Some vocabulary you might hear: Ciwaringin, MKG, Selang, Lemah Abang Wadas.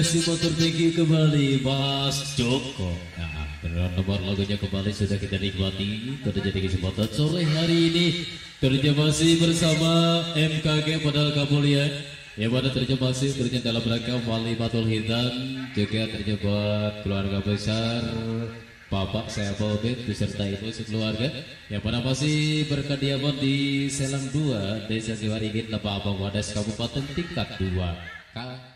rekomendasi motor tinggi kembali Mas Joko. Nah, peran nomor lagunya kembali sudah kita nikmati pada jadi kesempatan sore hari ini. Kerja masih bersama MKG Padahal Kamu Lihat, yang mana terjemah masih kerja dalam rangka Walimatul Hitam, juga terjemah keluarga besar Bapak saya Bobet beserta ibu sekeluarga yang pada masih berkediaman di Selang 2, Desa Ciwaringin, Lemah Abang Wadas, Kabupaten tingkat 2.